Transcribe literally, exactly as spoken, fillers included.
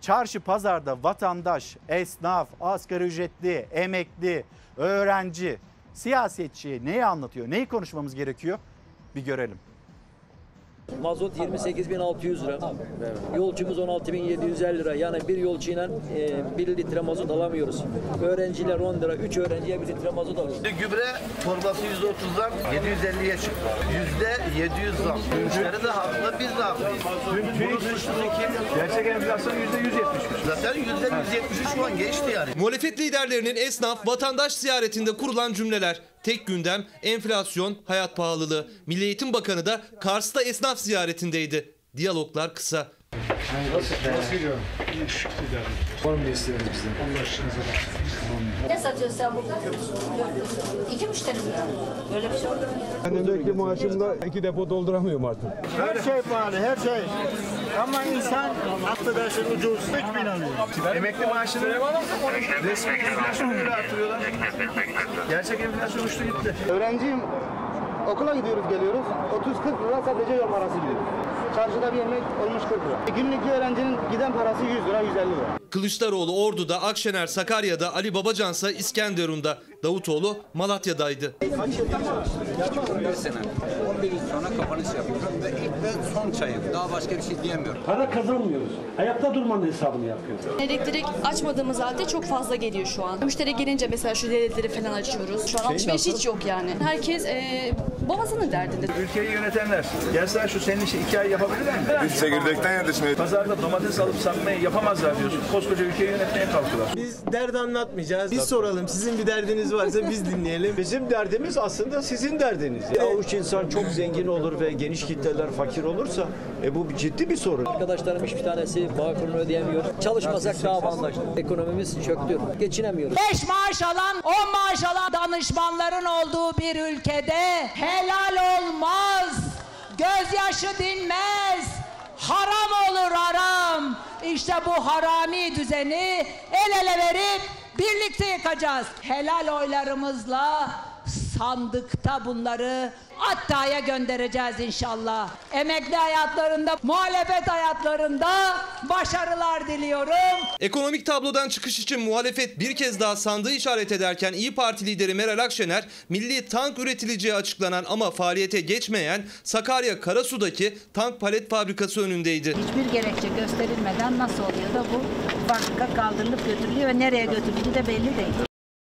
Çarşı pazarda vatandaş, esnaf, asgari ücretli, emekli, öğrenci, siyasetçi neyi anlatıyor, neyi konuşmamız gerekiyor bir görelim. Mazot yirmi sekiz bin altı yüz lira, yolcumuz on altı bin yedi yüz elli lira. Yani bir yolcuyla e, bir litre mazot alamıyoruz. Öğrenciler on lira, üç öğrenciye bir litre mazot alıyoruz. Gübre torbası yüz otuzdan yedi yüz elliye çıktı. yüzde yedi yüz zam. Müşteri de haklı, biz de haklıyız. Gerçek enflasyon yüzde yüz yetmiş üç. Zaten yüzde yüz yetmiş üç şu an geçti yani. Muhalefet liderlerinin esnaf, vatandaş ziyaretinde kurulan cümleler. Tek gündem enflasyon, hayat pahalılığı. Milli Eğitim Bakanı da Kars'ta esnaf ziyaretindeydi. Diyaloglar kısa. Nasıl gidiyor? Var mı isteğiniz bizden? Allah aşkına. Ne satıyorsun sen burada? İki müşteri mi? Böyle bir şey olur mu? Ben emekli maaşımla iki depo dolduramıyorum artık. Her şey pahalı, her şey. Ama insan aklı dersin ucu usta hiçbir inanmıyor. Emekli maaşını resmi enflasyonu bile artırıyorlar. Gerçek enflasyon uçtu gitti. Öğrenciyim. Okula gidiyoruz, geliyoruz. otuz kırk lira sadece yol parası gidiyor. Çarşıda bir yemek olmuş kırk lira. Günlük öğrencinin giden parası yüz lira, yüz elli lira. Kılıçdaroğlu Ordu'da, Akşener Sakarya'da, Ali Babacan ise İskenderun'da, Davutoğlu Malatya'daydı. Kaç yıl bir sene. on bir yıl sonra kapanış yapıyoruz ve ilk ve son çayım. Daha başka bir şey diyemiyorum. Para kazanmıyoruz. Ayakta durmanın hesabını yapıyoruz. Elektrik açmadığımız halde çok fazla geliyor şu an. Müşteri gelince mesela şu delikleri falan açıyoruz. Şu an alışveriş hiç yok yani. Herkes e, babasının derdinde. Ülkeyi yönetenler. Gelsen şu senin işi iki ay yapabilirler mi? Biz çekirdekten yetişmeyiz. Pazarda domates alıp satmayı yapamazlar diyorsun. Koskoca ülkeyi yönetmeye kalktılar. Biz dert anlatmayacağız. Biz soralım. Sizin bir derdiniz varsa biz dinleyelim. Bizim derdimiz aslında sizin derdiniz. Ya avuç insan çok zengin olur ve geniş kitleler fakir olursa e bu ciddi bir sorun. Arkadaşlarım hiçbir tanesi bağkurunu ödeyemiyor. Çalışmasak daha avantajlı. Ekonomimiz çöktü. Geçinemiyoruz. beş maaş alan, on maaş alan danışmanların olduğu bir ülkede helal olmaz. Gözyaşı dinmez. Haram olur haram. İşte bu harami düzeni el ele verip birlikte yıkacağız. Helal oylarımızla sandıkta bunları Atta'ya göndereceğiz inşallah. Emekli hayatlarında, muhalefet hayatlarında başarılar diliyorum. Ekonomik tablodan çıkış için muhalefet bir kez daha sandığı işaret ederken İYİ Parti lideri Meral Akşener, milli tank üretileceği açıklanan ama faaliyete geçmeyen Sakarya Karasu'daki tank palet fabrikası önündeydi. Hiçbir gerekçe gösterilmeden nasıl oluyor da bu fabrika kaldırılıp götürülüyor ve nereye götürüldüğü de belli değil.